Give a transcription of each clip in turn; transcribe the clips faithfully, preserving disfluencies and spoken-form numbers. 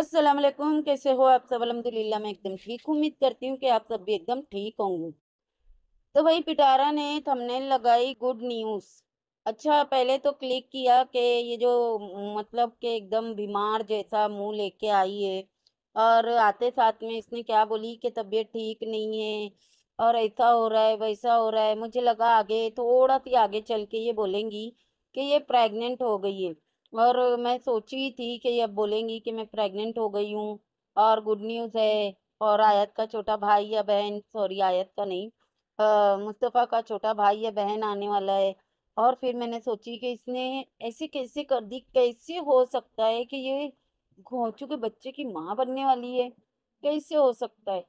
अस्सलाम वालेकुम, कैसे हो आप सब? अल्हम्दुलिल्लाह मैं एकदम ठीक, उम्मीद करती हूँ कि आप सब भी एकदम ठीक होंगे। तो भाई पिटारा ने थंबनेल लगाई गुड न्यूज़। अच्छा, पहले तो क्लिक किया कि ये जो मतलब कि एकदम बीमार जैसा मुंह लेके आई है, और आते साथ में इसने क्या बोली कि तबीयत ठीक नहीं है और ऐसा हो रहा है वैसा हो रहा है। मुझे लगा आगे थोड़ा सी आगे चल के ये बोलेंगी कि ये प्रेग्नेंट हो गई है, और मैं सोची थी कि अब बोलेंगी कि मैं प्रेग्नेंट हो गई हूँ और गुड न्यूज़ है, और आयत का छोटा भाई या बहन, सॉरी आयत का नहीं, आ, मुस्तफ़ा का छोटा भाई या बहन आने वाला है। और फिर मैंने सोची कि इसने ऐसे कैसे कर दी, कैसे हो सकता है कि ये घोंचू के बच्चे की माँ बनने वाली है, कैसे हो सकता है।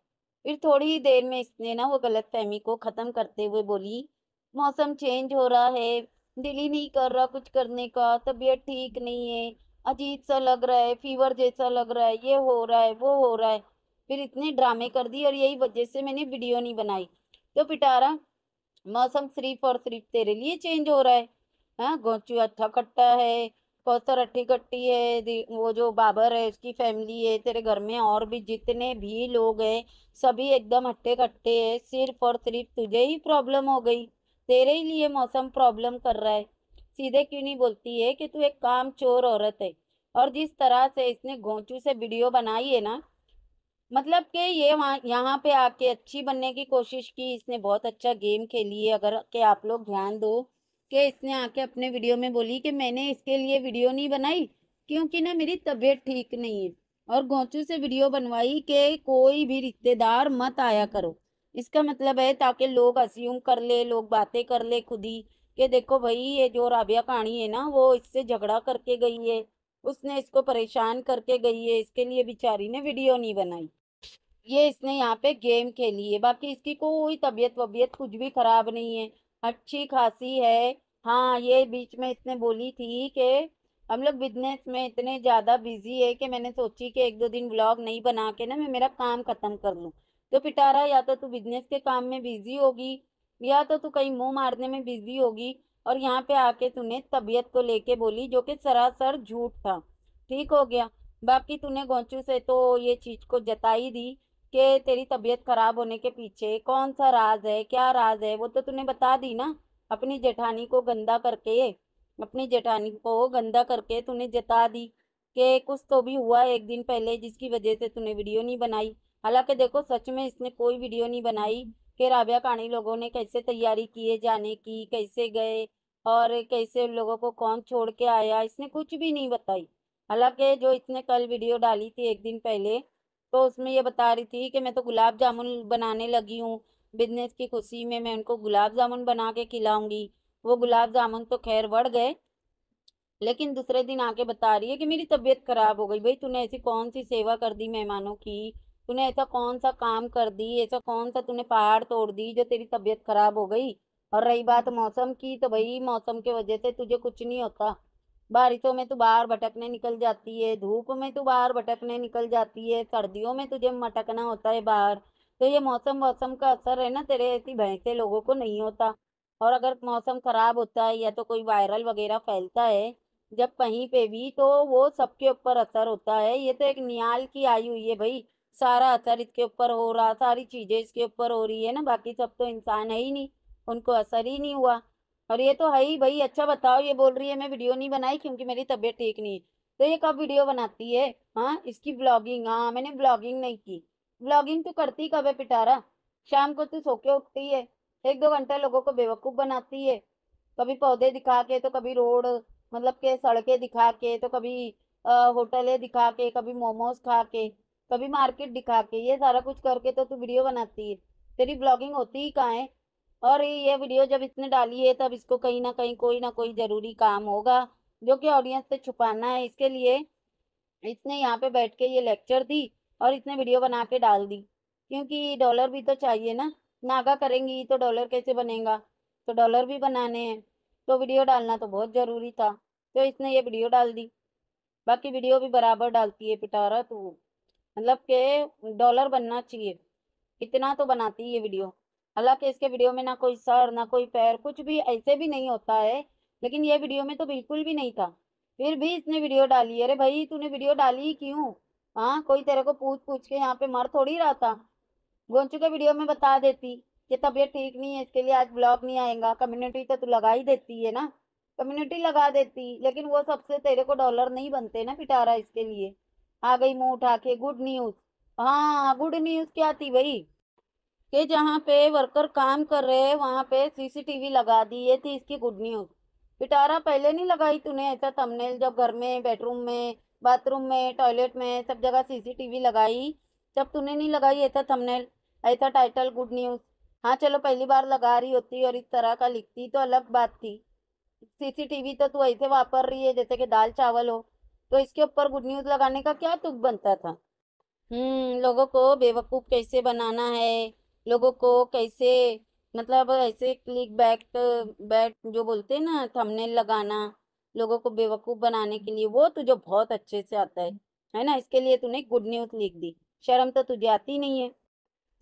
फिर थोड़ी ही देर में इसने ना वो गलतफहमी को ख़त्म करते हुए बोली, मौसम चेंज हो रहा है, दिल ही नहीं कर रहा कुछ करने का, तबीयत ठीक नहीं है, अजीब सा लग रहा है, फीवर जैसा लग रहा है, ये हो रहा है वो हो रहा है। फिर इतने ड्रामे कर दी, और यही वजह से मैंने वीडियो नहीं बनाई। तो पिटारा, मौसम सिर्फ और सिर्फ तेरे लिए चेंज हो रहा है। हाँ, गोचू अट्ठा कट्टा है, कौसर अट्ठी कट्टी है, वो जो बाबर है उसकी फैमिली है, तेरे घर में और भी जितने भी लोग हैं सभी एकदम हट्टे कट्टे है, सिर्फ और सिर्फ तुझे ही प्रॉब्लम हो गई, तेरे ही लिए मौसम प्रॉब्लम कर रहा है। सीधे क्यों नहीं बोलती है कि तू एक काम चोर औरत है। और जिस तरह से इसने घोंचू से वीडियो बनाई है ना, मतलब कि ये वहाँ यहाँ पे आके अच्छी बनने की कोशिश की, इसने बहुत अच्छा गेम खेली है। अगर कि आप लोग ध्यान दो कि इसने आके अपने वीडियो में बोली कि मैंने इसके लिए वीडियो नहीं बनाई क्योंकि ना मेरी तबीयत ठीक नहीं है, और घोंचू से वीडियो बनवाई कि कोई भी रिश्तेदार मत आया करो। इसका मतलब है ताकि लोग अस्यूम कर ले, लोग बातें कर ले खुद ही कि देखो भाई ये जो राबिया कहानी है ना, वो इससे झगड़ा करके गई है, उसने इसको परेशान करके गई है, इसके लिए बेचारी ने वीडियो नहीं बनाई। ये इसने यहाँ पे गेम खेली है, बाकी इसकी कोई तबीयत वबीयत कुछ भी ख़राब नहीं है, अच्छी खासी है। हाँ, ये बीच में इसने बोली थी कि हम लोग बिजनेस में इतने ज़्यादा बिजी है कि मैंने सोची कि एक दो दिन ब्लॉग नहीं बना के ना मैं मेरा काम ख़त्म कर लूँ। तो पिटारा, या तो तू बिजनेस के काम में बिजी होगी, या तो तू कहीं मुंह मारने में बिजी होगी, और यहाँ पे आके तूने तबीयत को लेके बोली, जो कि सरासर झूठ था। ठीक हो गया, बाकी तूने गोंचू से तो ये चीज़ को जताई दी कि तेरी तबीयत खराब होने के पीछे कौन सा राज है, क्या राज है, वो तो तूने बता दी ना। अपनी जेठानी को गंदा करके अपनी जेठानी को गंदा करके तूने जता दी कि कुछ तो भी हुआ एक दिन पहले, जिसकी वजह से तूने वीडियो नहीं बनाई। हालांकि देखो सच में इसने कोई वीडियो नहीं बनाई कि राबिया कहानी लोगों ने कैसे तैयारी किए जाने की, कैसे गए और कैसे लोगों को कौन छोड़ के आया, इसने कुछ भी नहीं बताई। हालांकि जो इसने कल वीडियो डाली थी एक दिन पहले, तो उसमें ये बता रही थी कि मैं तो गुलाब जामुन बनाने लगी हूँ, बिजनेस की खुशी में मैं उनको गुलाब जामुन बना के खिलाऊँगी। वो गुलाब जामुन तो खैर बढ़ गए, लेकिन दूसरे दिन आके बता रही है कि मेरी तबीयत खराब हो गई। भाई तूने ऐसी कौन सी सेवा कर दी मेहमानों की, तूने ऐसा कौन सा काम कर दी, ऐसा कौन सा तूने पहाड़ तोड़ दी जो तेरी तबीयत खराब हो गई। और रही बात मौसम की, तो भाई मौसम के वजह से तुझे कुछ नहीं होता, बारिशों में तू बाहर भटकने निकल जाती है, धूप में तू बाहर भटकने निकल जाती है, सर्दियों में तुझे मटकना होता है बाहर। तो ये मौसम मौसम का असर है ना, तेरे ऐसी भैंसे लोगों को नहीं होता। और अगर मौसम खराब होता है या तो कोई वायरल वगैरह फैलता है जब कहीं पे भी, तो वो सबके ऊपर असर होता है। ये तो एक नियाल की आई हुई है भाई, सारा असर इसके ऊपर हो रहा, सारी चीज़ें इसके ऊपर हो रही है ना, बाकी सब तो इंसान है ही नहीं, उनको असर ही नहीं हुआ, और ये तो है ही भाई। अच्छा बताओ, ये बोल रही है मैं वीडियो नहीं बनाई क्योंकि मेरी तबीयत ठीक नहीं है, तो ये कब वीडियो बनाती है? हाँ, इसकी ब्लॉगिंग, हाँ मैंने ब्लॉगिंग नहीं की। ब्लॉगिंग तो करती कब है पिटारा? शाम को तो सो के उठती है, एक दो घंटा लोगों को बेवकूफ़ बनाती है, कभी पौधे दिखा के, तो कभी रोड मतलब के सड़कें दिखा के, तो कभी होटलें दिखा के, कभी मोमोज खा के, कभी मार्केट दिखा के, ये सारा कुछ करके तो तू वीडियो बनाती है, तेरी ब्लॉगिंग होती ही कहाँ है। और ये वीडियो जब इसने डाली है तब इसको कहीं ना कहीं कोई ना कोई ज़रूरी काम होगा जो कि ऑडियंस से छुपाना है, इसके लिए इसने यहाँ पे बैठ के ये लेक्चर दी और इसने वीडियो बना के डाल दी, क्योंकि डॉलर भी तो चाहिए ना, नागा करेंगी तो डॉलर कैसे बनेगा, तो डॉलर भी बनाने हैं, तो वीडियो डालना तो बहुत ज़रूरी था, तो इसने ये वीडियो डाल दी। बाकी वीडियो भी बराबर डालती है पिटारा तो, मतलब के डॉलर बनना चाहिए, इतना तो बनाती है ये वीडियो। हालांकि इसके वीडियो में ना कोई सर ना कोई पैर कुछ भी ऐसे भी नहीं होता है, लेकिन ये वीडियो में तो बिल्कुल भी नहीं था, फिर भी इसने वीडियो डाली। अरे भाई तूने वीडियो डाली क्यों? हाँ, कोई तेरे को पूछ पूछ के यहाँ पे मर थोड़ी रहा था। गोंचू के वीडियो में बता देती कि तबीयत ठीक नहीं है, इसके लिए आज ब्लॉग नहीं आएगा। कम्युनिटी तो तू लगा ही देती है ना, कम्युनिटी लगा देती, लेकिन वो सबसे तेरे को डॉलर नहीं बनते ना पिटारा। इसके लिए आ गई मुँह उठा के गुड न्यूज। हाँ, गुड न्यूज क्या थी भाई कि जहाँ पे वर्कर काम कर रहे वहाँ पे सीसीटीवी लगा दी, ये थी इसकी गुड न्यूज। पिटारा पहले नहीं लगाई तूने ऐसा थंबनेल? जब घर में, बेडरूम में, बाथरूम में, टॉयलेट में सब जगह सीसीटीवी लगाई, जब तूने नहीं लगाई ऐसा थंबनेल, ऐसा टाइटल गुड न्यूज। हाँ चलो पहली बार लगा रही होती और इस तरह का लिखती तो अलग बात थी। सीसीटीवी तो तू ऐसे वापर रही है जैसे कि दाल चावल हो, तो इसके ऊपर गुड न्यूज लगाने का क्या तुक बनता था? हम्म, लोगों को बेवकूफ़ कैसे बनाना है, लोगों को कैसे मतलब ऐसे क्लिक बैक बैक जो बोलते ना, थंबनेल लगाना लोगों को बेवकूफ़ बनाने के लिए, वो तुझे बहुत अच्छे से आता है है ना। इसके लिए तूने गुड न्यूज लिख दी, शर्म तो तुझे आती नहीं है।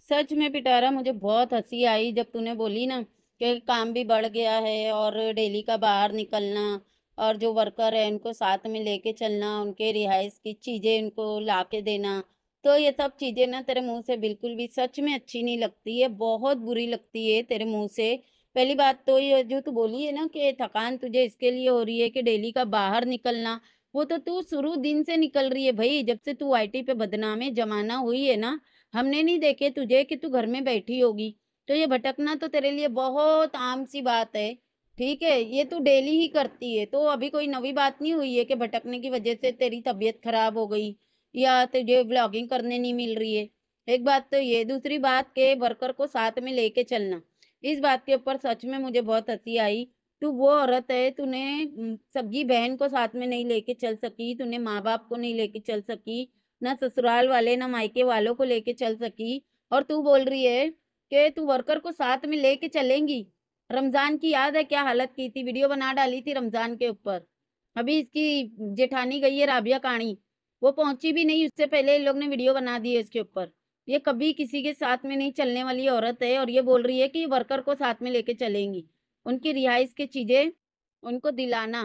सच में पिटारा मुझे बहुत हंसी आई जब तूने बोली ना कि काम भी बढ़ गया है और डेली का बाहर निकलना और जो वर्कर है उनको साथ में लेके चलना, उनके रिहाइश की चीज़ें उनको ला के देना, तो ये सब चीज़ें ना तेरे मुंह से बिल्कुल भी सच में अच्छी नहीं लगती है, बहुत बुरी लगती है तेरे मुंह से। पहली बात तो ये जो तू बोली है ना कि थकान तुझे इसके लिए हो रही है कि डेली का बाहर निकलना, वो तो तू शुरू दिन से निकल रही है भाई। जब से तू आई टी पे बदनामे जमाना हुई है ना, हमने नहीं देखे तुझे कि तू घर में बैठी होगी, तो ये भटकना तो तेरे लिए बहुत आम सी बात है, ठीक है, ये तू डेली ही करती है, तो अभी कोई नवी बात नहीं हुई है कि भटकने की वजह से तेरी तबीयत खराब हो गई या तुझे व्लॉगिंग करने नहीं मिल रही है। एक बात तो ये, दूसरी बात के वर्कर को साथ में लेके चलना, इस बात के ऊपर सच में मुझे बहुत हंसी आई। तू वो औरत है, तूने सगी बहन को साथ में नहीं लेके चल सकी, तूने माँ बाप को नहीं लेके चल सकी, ना ससुराल वाले ना मायके वालों को लेके चल सकी, और तू बोल रही है कि तू वर्कर को साथ में लेके चलेंगी। रमज़ान की याद है क्या हालत की थी, वीडियो बना डाली थी रमज़ान के ऊपर। अभी इसकी जेठानी गई है राबिया काणी, वो पहुंची भी नहीं, उससे पहले इन लोग ने वीडियो बना दी है इसके ऊपर। ये कभी किसी के साथ में नहीं चलने वाली औरत है और ये बोल रही है कि वर्कर को साथ में लेके चलेंगी, उनकी रिहाइश की चीज़ें उनको दिलाना।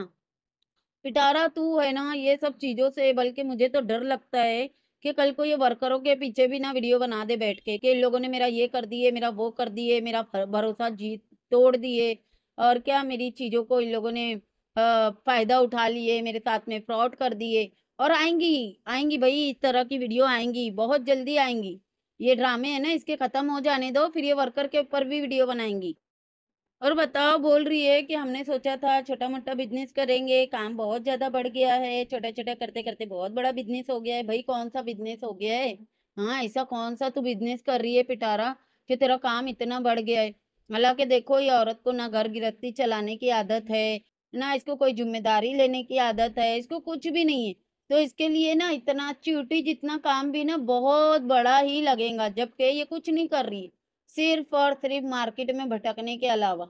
पिटारा तू है ना ये सब चीज़ों से, बल्कि मुझे तो डर लगता है कि कल को ये वर्करों के पीछे भी ना वीडियो बना दे बैठ के कि इन लोगों ने मेरा ये कर दिए, मेरा वो कर दिए, मेरा भरोसा जीत तोड़ दिए और क्या मेरी चीज़ों को इन लोगों ने फ़ायदा उठा लिए, मेरे साथ में फ्रॉड कर दिए। और आएंगी आएंगी भाई, इस तरह की वीडियो आएंगी, बहुत जल्दी आएंगी। ये ड्रामे है ना इसके ख़त्म हो जाने दो, फिर ये वर्कर के ऊपर भी वीडियो बनाएंगी। और बताओ, बोल रही है कि हमने सोचा था छोटा मोटा बिजनेस करेंगे, काम बहुत ज़्यादा बढ़ गया है, छोटा छोटा करते करते बहुत बड़ा बिजनेस हो गया है। भाई कौन सा बिजनेस हो गया है? हाँ, ऐसा कौन सा तू बिजनेस कर रही है पिटारा कि तेरा काम इतना बढ़ गया है? हालांकि देखो, ये औरत को ना घर गिरफ्ती चलाने की आदत है, ना इसको कोई जिम्मेदारी लेने की आदत है, इसको कुछ भी नहीं है, तो इसके लिए ना इतना च्यूटी जितना काम भी ना बहुत बड़ा ही लगेगा, जबकि ये कुछ नहीं कर रही है, सिर्फ और सिर्फ मार्केट में भटकने के अलावा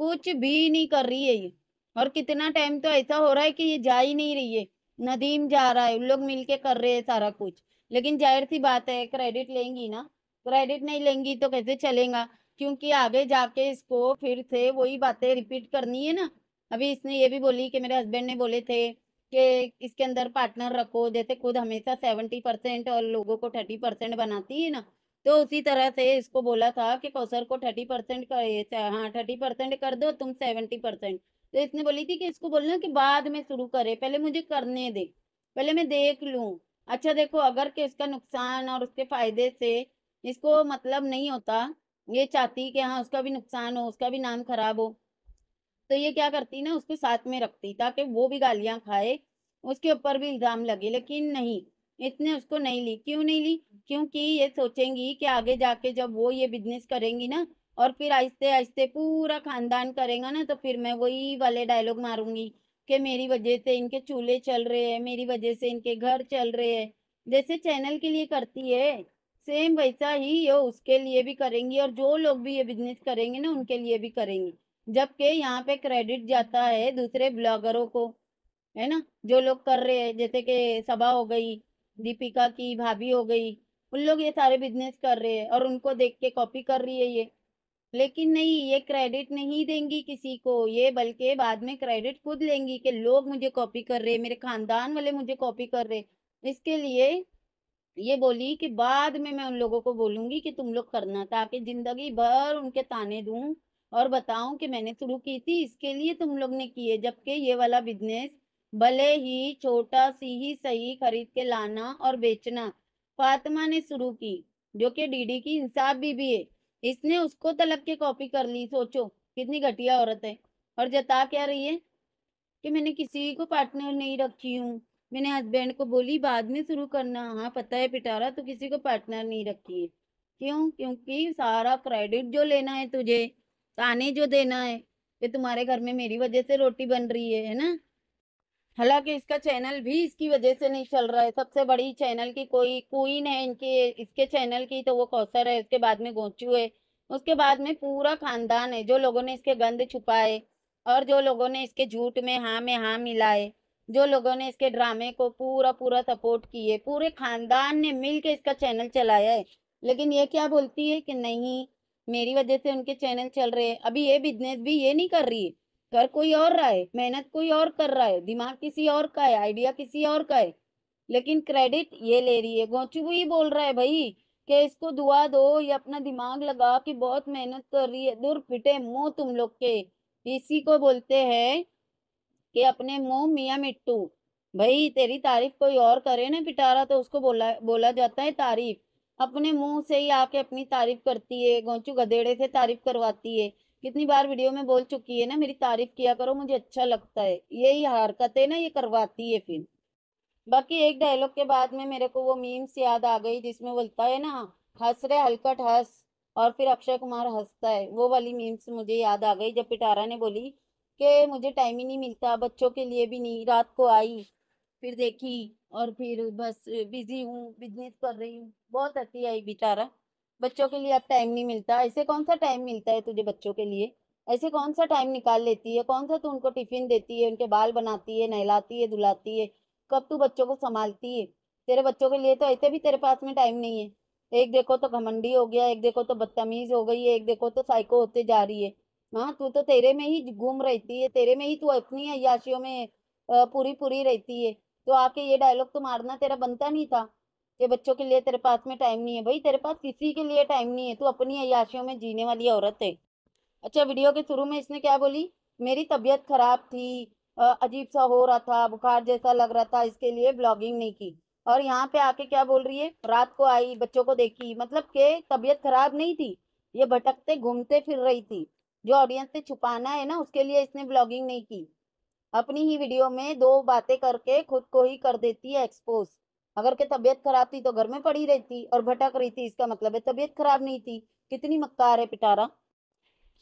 कुछ भी नहीं कर रही है ये। और कितना टाइम तो ऐसा हो रहा है कि ये जा ही नहीं रही है, नदीम जा रहा है, उन लोग मिल के कर रहे हैं सारा कुछ, लेकिन जाहिर सी बात है क्रेडिट लेंगी ना, क्रेडिट नहीं लेंगी तो कैसे चलेगा, क्योंकि आगे जाके इसको फिर से वही बातें रिपीट करनी है ना। अभी इसने ये भी बोली कि मेरे हस्बैंड ने बोले थे कि इसके अंदर पार्टनर रखो, जैसे खुद हमेशा सेवेंटी परसेंट और लोगों को थर्टी परसेंट बनाती है ना, तो उसी तरह से इसको बोला था कि कौसर को थर्टी परसेंट कर, हाँ थर्टी परसेंट कर दो, तुम सेवेंटी परसेंट। तो इसने बोली थी कि इसको बोलना कि बाद में शुरू करे, पहले मुझे करने दे, पहले मैं देख लूँ। अच्छा देखो, अगर कि उसका नुकसान और उसके फ़ायदे से इसको मतलब नहीं होता, ये चाहती कि हाँ उसका भी नुकसान हो, उसका भी नाम खराब हो, तो ये क्या करती ना उसको साथ में रखती ताकि वो भी गालियाँ खाए, उसके ऊपर भी इल्ज़ाम लगे। लेकिन नहीं, इसने उसको नहीं ली। क्यों नहीं ली? क्योंकि ये सोचेंगी कि आगे जाके जब वो ये बिजनेस करेंगी ना और फिर आहिस्ते आहिस्ते पूरा खानदान करेगा ना, तो फिर मैं वही वाले डायलॉग मारूंगी कि मेरी वजह से इनके चूल्हे चल रहे हैं, मेरी वजह से इनके घर चल रहे हैं। जैसे चैनल के लिए करती है सेम वैसा ही ये उसके लिए भी करेंगी और जो लोग भी ये बिजनेस करेंगे ना उनके लिए भी करेंगी, जबकि यहाँ पे क्रेडिट जाता है दूसरे ब्लॉगरों को, है ना, जो लोग कर रहे हैं, जैसे कि सबा हो गई, दीपिका की भाभी हो गई, उन लोग ये सारे बिजनेस कर रहे हैं और उनको देख के कॉपी कर रही है ये। लेकिन नहीं, ये क्रेडिट नहीं देंगी किसी को ये, बल्कि बाद में क्रेडिट खुद लेंगी कि लोग मुझे कॉपी कर रहे हैं, मेरे खानदान वाले मुझे कॉपी कर रहे हैं। इसके लिए ये बोली कि बाद में मैं उन लोगों को बोलूंगी कि तुम लोग करना, ताकि जिंदगी भर उनके ताने दूं और बताऊं कि मैंने शुरू की थी, इसके लिए तुम लोग ने किए। जबकि ये वाला बिजनेस भले ही छोटा सी ही सही, खरीद के लाना और बेचना फातिमा ने शुरू की, जो कि डीडी की इंसाफ बीबी है। इसने उसको तलक के कॉपी कर ली। सोचो कितनी घटिया औरत है। और जता क्या रही है कि मैंने किसी को पार्टनर नहीं रखी हूँ, मैंने हस्बैंड को बोली बाद में शुरू करना। हाँ पता है पिटारा, तो किसी को पार्टनर नहीं रखी है। क्यों? क्योंकि सारा क्रेडिट जो लेना है तुझे, ताने जो देना है कि तुम्हारे घर में मेरी वजह से रोटी बन रही है, है ना। हालांकि इसका चैनल भी इसकी वजह से नहीं चल रहा है। सबसे बड़ी चैनल की कोई क्वीन है इनके, इसके चैनल की, तो वो कौसर है। उसके बाद में गोचू है, उसके बाद में पूरा खानदान है। जो लोगों ने इसके गंद छुपाए और जो लोगों ने इसके झूठ में हाँ में हाँ मिलाए, जो लोगों ने इसके ड्रामे को पूरा पूरा सपोर्ट किए, पूरे खानदान ने मिल के इसका चैनल चलाया है। लेकिन ये क्या बोलती है कि नहीं मेरी वजह से उनके चैनल चल रहे हैं। अभी ये बिजनेस भी ये नहीं कर रही है, कर कोई और रहा है, मेहनत कोई और कर रहा है, दिमाग किसी और का है, आइडिया किसी और का है, लेकिन क्रेडिट ये ले रही है। गोचू भी बोल रहा है भाई कि इसको दुआ दो, ये अपना दिमाग लगा कि बहुत मेहनत कर रही है। दूर पिटे मुँह तुम लोग के। इसी को बोलते हैं कि अपने मुँह मियाँ मिट्टू। भाई तेरी तारीफ कोई और करे ना पिटारा, तो उसको बोला बोला जाता है तारीफ। अपने मुंह से ही आके अपनी तारीफ करती है। गोंचू गधेड़े से तारीफ करवाती है। कितनी बार वीडियो में बोल चुकी है ना, मेरी तारीफ किया करो मुझे अच्छा लगता है। यही हरकतें ना ये करवाती है। फिर बाकी एक डायलॉग के बाद में मेरे को वो मीम्स याद आ गई जिसमें बोलता है ना हंस रहे हलकट हंस, और फिर अक्षय कुमार हंसता है। वो वाली मीम्स मुझे याद आ गई जब पिटारा ने बोली कि मुझे टाइम ही नहीं मिलता, बच्चों के लिए भी नहीं। रात को आई फिर देखी और फिर बस बिजी हूँ, बिजनेस कर रही हूँ। बहुत अच्छी आई बेचारा, बच्चों के लिए अब टाइम नहीं मिलता। ऐसे कौन सा टाइम मिलता है तुझे बच्चों के लिए? ऐसे कौन सा टाइम निकाल लेती है? कौन सा तू उनको टिफिन देती है, उनके बाल बनाती है, नहलाती है, धुलाती है? कब तू बच्चों को संभालती है? तेरे बच्चों के लिए तो ऐसे भी तेरे पास में टाइम नहीं है। एक देखो तो घमंडी हो गया, एक देखो तो बदतमीज हो गई है, एक देखो तो साइको होते जा रही है। हाँ तू तो तेरे में ही घूम रहती है, तेरे में ही तू अपनी अय्याशियों में पूरी पूरी रहती है। तो आके ये डायलॉग तो मारना तेरा बनता नहीं था कि बच्चों के लिए तेरे पास में टाइम नहीं है। भाई तेरे पास किसी के लिए टाइम नहीं है, तू अपनी अय्याशियों में जीने वाली औरत है। अच्छा वीडियो के शुरू में इसने क्या बोली? मेरी तबीयत खराब थी, अजीब सा हो रहा था, बुखार जैसा लग रहा था, इसके लिए ब्लॉगिंग नहीं की। और यहाँ पे आके क्या बोल रही है? रात को आई, बच्चों को देखी। मतलब के तबीयत खराब नहीं थी, ये भटकते घूमते फिर रही थी। जो ऑडियंस से छुपाना है ना, उसके लिए इसने ब्लॉगिंग नहीं की। अपनी ही वीडियो में दो बातें करके खुद को ही कर देती है एक्सपोज। अगर के तबीयत खराब थी तो घर में पड़ी रहती और भटक रही थी, इसका मतलब है तबीयत खराब नहीं थी। कितनी मक्कार है पिटारा।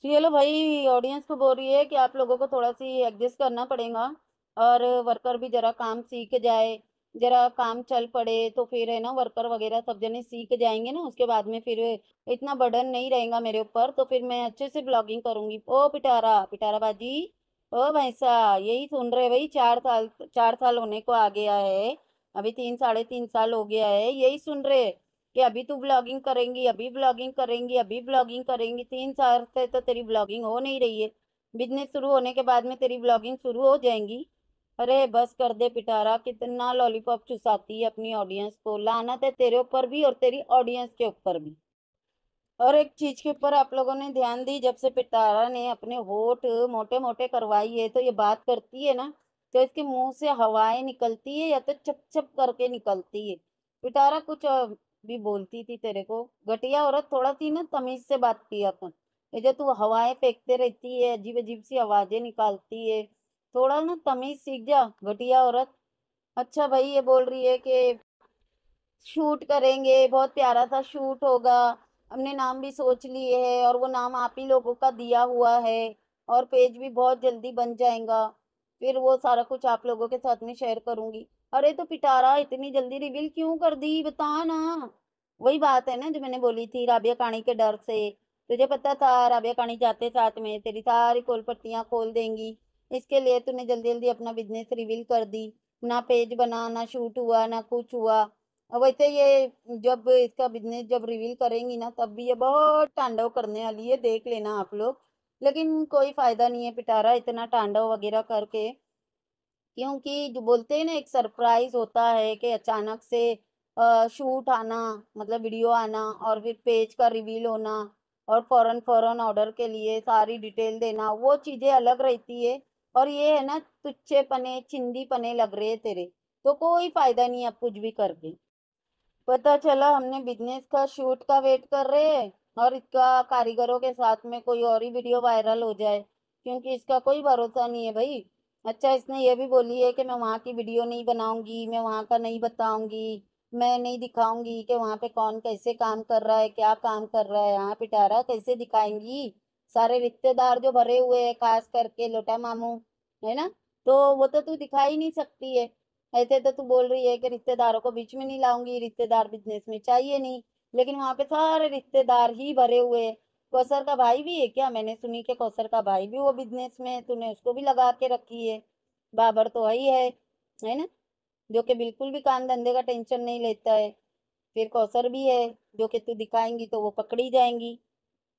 चलो भाई ऑडियंस को बोल रही है कि आप लोगों को थोड़ा सी एडजस्ट करना पड़ेगा और वर्कर भी जरा काम सीख जाए, जरा काम चल पड़े तो फिर है ना वर्कर वगैरह सब जने सीख जाएंगे ना, उसके बाद में फिर इतना बर्डन नहीं रहेगा मेरे ऊपर, तो फिर मैं अच्छे से ब्लॉगिंग करूंगी। ओ पिटारा, पिटारा बाजी, ओ भैंसा, यही सुन रहे भाई। चार साल चार साल होने को आ गया है, अभी तीन साढ़े तीन साल हो गया है। यही सुन रहे कि अभी तू ब्लॉगिंग करेंगी, अभी ब्लॉगिंग करेंगी, अभी ब्लॉगिंग करेंगी। तीन साल से तो तेरी ब्लॉगिंग हो नहीं रही है, बिजनेस शुरू होने के बाद में तेरी ब्लॉगिंग शुरू हो जाएंगी। अरे बस कर दे पिटारा, कितना लॉलीपॉप चुसाती है अपनी ऑडियंस को। लानत है तेरे ऊपर भी और तेरी ऑडियंस के ऊपर भी। और एक चीज के ऊपर आप लोगों ने ध्यान दी, जब से पिटारा ने अपने होठ मोटे मोटे करवाई है, तो ये बात करती है ना तो इसके मुंह से हवाएं निकलती है या तो चप चप करके निकलती है। पिटारा कुछ भी बोलती थी तेरे को, घटिया औरत, थोड़ा सी ना तमीज से बात किया कर। ये जो तू हवाएं फेंकते रहती है, अजीब अजीब सी आवाजें निकालती है, थोड़ा ना तमीज सीख जा घटिया औरत। अच्छा भाई ये बोल रही है कि शूट करेंगे, बहुत प्यारा सा शूट होगा, हमने नाम भी सोच लिए है और वो नाम आप ही लोगों का दिया हुआ है और पेज भी बहुत जल्दी बन जाएगा, फिर वो सारा कुछ आप लोगों के साथ में शेयर करूंगी। अरे तो पिटारा इतनी जल्दी रिवील क्यों कर दी बता ना। वही बात है ना जो मैंने बोली थी, राबिया काणी के डर से। तुझे पता था राबिया काणी जाते साथ में तेरी सारी कोल पट्टियाँ खोल देंगी, इसके लिए तूने जल्दी जल्दी अपना बिजनेस रिवील कर दी। ना पेज बना, ना शूट हुआ, ना कुछ हुआ। वैसे ये जब इसका बिजनेस जब रिवील करेंगी ना तब भी ये बहुत तांडव करने वाली है, देख लेना आप लोग। लेकिन कोई फायदा नहीं है पिटारा इतना तांडव वगैरह करके, क्योंकि जो बोलते हैं ना एक सरप्राइज होता है कि अचानक से शूट आना, मतलब वीडियो आना और फिर पेज का रिवील होना और फौरन फौरन ऑर्डर के लिए सारी डिटेल देना, वो चीज़ें अलग रहती है। और ये है ना तुच्छे पने चिंदी पने लग रहे तेरे, तो कोई फ़ायदा नहीं है, आप कुछ भी कर दे। पता चला हमने बिजनेस का शूट का वेट कर रहे हैं और इसका कारीगरों के साथ में कोई और ही वीडियो वायरल हो जाए, क्योंकि इसका कोई भरोसा नहीं है भाई। अच्छा इसने ये भी बोली है कि मैं वहाँ की वीडियो नहीं बनाऊँगी, मैं वहाँ का नहीं बताऊँगी, मैं नहीं दिखाऊँगी कि वहाँ पे कौन कैसे काम कर रहा है, क्या काम कर रहा है, यहाँ पिटारा कैसे दिखाएंगी, सारे रिश्तेदार जो भरे हुए हैं खास करके लोटा मामू है ना, तो वो तो तू दिखा ही नहीं सकती है। ऐसे तो तू बोल रही है कि रिश्तेदारों को बीच में नहीं लाऊंगी, रिश्तेदार बिजनेस में चाहिए नहीं, लेकिन वहाँ पे सारे रिश्तेदार ही भरे हुए हैं। कौसर का भाई भी है क्या? मैंने सुनी कि कौसर का भाई भी वो बिजनेस में है, तूने उसको भी लगा के रखी है। बाबर तो वही है है ना, जो कि बिल्कुल भी काम धंधे का टेंशन नहीं लेता है। फिर कौसर भी है जो कि तू दिखाएंगी तो वो पकड़ी जाएंगी।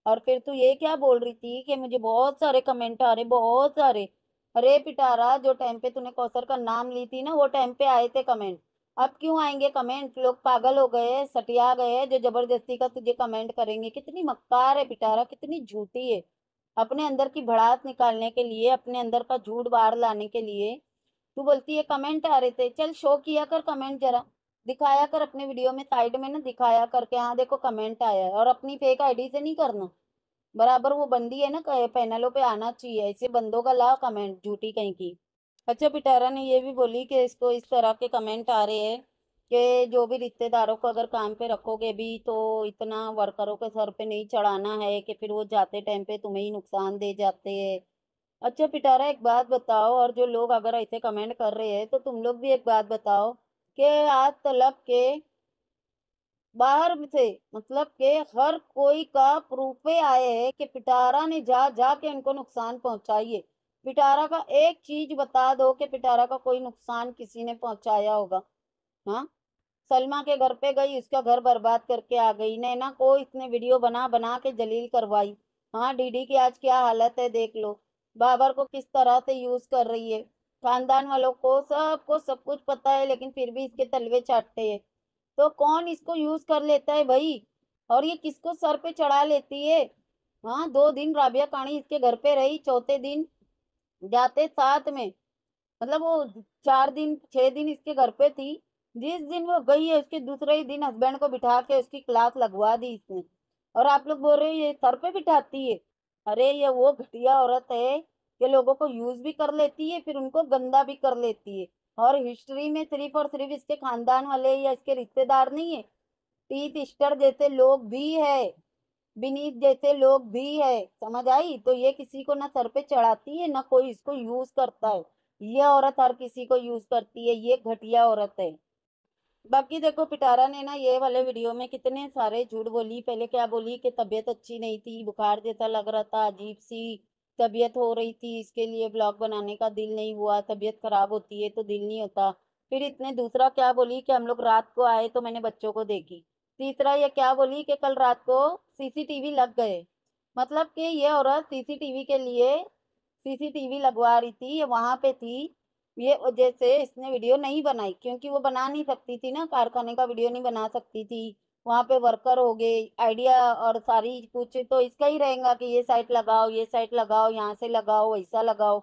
और फिर तू ये क्या बोल रही थी कि मुझे बहुत सारे कमेंट आ रहे, बहुत सारे। अरे पिटारा, जो टाइम पे तूने कौसर का नाम ली थी ना, वो टाइम पे आए थे कमेंट, अब क्यों आएंगे कमेंट? लोग पागल हो गए, सटिया गए, जो जबरदस्ती का तुझे कमेंट करेंगे। कितनी मक्कार है पिटारा, कितनी झूठी है। अपने अंदर की भड़ास निकालने के लिए, अपने अंदर का झूठ बाहर लाने के लिए तू बोलती है कमेंट आ रहे थे। चल शो किया कर कमेंट, जरा दिखाया कर अपने वीडियो में, साइड में ना दिखाया करके हाँ देखो कमेंट आया है। और अपनी फेक आई डी से नहीं करना, बराबर वो बंदी है ना पैनलों पे आना चाहिए, ऐसे बंदों का लाओ कमेंट झूठी कहीं की। अच्छा पिटारा ने ये भी बोली कि इसको इस तरह के कमेंट आ रहे हैं कि जो भी रिश्तेदारों को अगर काम पे रखोगे भी तो इतना वर्करों के सर पे नहीं चढ़ाना है कि फिर वो जाते टाइम पे तुम्हें ही नुकसान दे जाते हैं। अच्छा पिटारा एक बात बताओ, और जो लोग अगर ऐसे कमेंट कर रहे हैं तो तुम लोग भी एक बात बताओ कि आज तलब के बाहर से मतलब के हर कोई का प्रूफे आए हैं कि पिटारा ने जा जा के उनको नुकसान पहुंचाइए। पिटारा का एक चीज बता दो कि पिटारा का कोई नुकसान किसी ने पहुंचाया होगा? हाँ, सलमा के घर पे गई, उसका घर बर्बाद करके आ गई। नैना को इसने वीडियो बना बना के जलील करवाई। हाँ, डीडी की आज क्या हालत है देख लो, बाबर को किस तरह से यूज कर रही है। खानदान वालों को सबको सब कुछ पता है, लेकिन फिर भी इसके तलवे चाटते है। तो कौन इसको यूज कर लेता है भाई, और ये किसको सर पे चढ़ा लेती है? हाँ, दो दिन राबिया काणी इसके घर पे रही, चौथे दिन जाते साथ में, मतलब वो चार दिन छः दिन इसके घर पे थी। जिस दिन वो गई है उसके दूसरे ही दिन हस्बैंड को बिठा के उसकी क्लास लगवा दी इसने, और आप लोग बोल रहे हो ये सर पे बिठाती है। अरे ये वो घटिया औरत है, ये लोगों को यूज भी कर लेती है, फिर उनको गंदा भी कर लेती है। और हिस्ट्री में सिर्फ और सिर्फ इसके खानदान वाले या इसके रिश्तेदार नहीं है, टीथ स्टर जैसे लोग भी है, विनीत जैसे लोग भी है, समझ आई? तो ये किसी को ना सर पे चढ़ाती है ना कोई इसको यूज करता है। ये औरत हर किसी को यूज करती है, ये घटिया औरत है। बाकी देखो पिटारा ने ना ये वाले वीडियो में कितने सारे झूठ बोली। पहले क्या बोली कि तबीयत अच्छी नहीं थी, बुखार जैसा लग रहा था, अजीब सी तबीयत हो रही थी, इसके लिए ब्लॉग बनाने का दिल नहीं हुआ। तबीयत खराब होती है तो दिल नहीं होता। फिर इतने दूसरा क्या बोली कि हम लोग रात को आए तो मैंने बच्चों को देखी। तीसरा ये क्या बोली कि कल रात को सीसीटीवी लग गए, मतलब कि ये औरत सीसीटीवी के लिए सीसीटीवी लगवा रही थी, ये वहाँ पे थी, ये वजह से इसने वीडियो नहीं बनाई, क्योंकि वो बना नहीं सकती थी ना, कारखाने का वीडियो नहीं बना सकती थी। वहाँ पे वर्कर हो गए, आइडिया और सारी कुछ तो इसका ही रहेगा कि ये साइट लगाओ, ये साइट लगाओ, यहाँ से लगाओ, ऐसा लगाओ,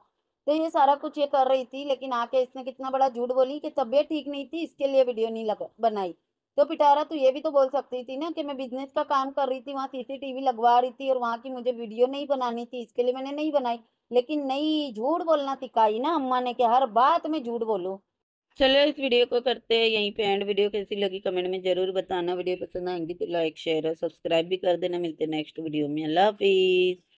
तो ये सारा कुछ ये कर रही थी। लेकिन आके इसने कितना बड़ा झूठ बोली कि तबीयत ठीक नहीं थी, इसके लिए वीडियो नहीं लगा बनाई। तो पिटारा तो ये भी तो बोल सकती थी ना कि मैं बिजनेस का काम कर रही थी, वहाँ सीसीटीवी लगवा रही थी और वहाँ की मुझे वीडियो नहीं बनानी थी, इसके लिए मैंने नहीं बनाई। लेकिन नहीं, झूठ बोलना सिखाई ना अम्मा ने कि हर बात में झूठ बोलो। चलो इस वीडियो को करते हैं यहीं पे एंड। वीडियो कैसी लगी कमेंट में जरूर बताना, वीडियो पसंद आएंगी तो लाइक शेयर और सब्सक्राइब भी कर देना। मिलते हैं नेक्स्ट वीडियो में, अल्लाह हाफिज़।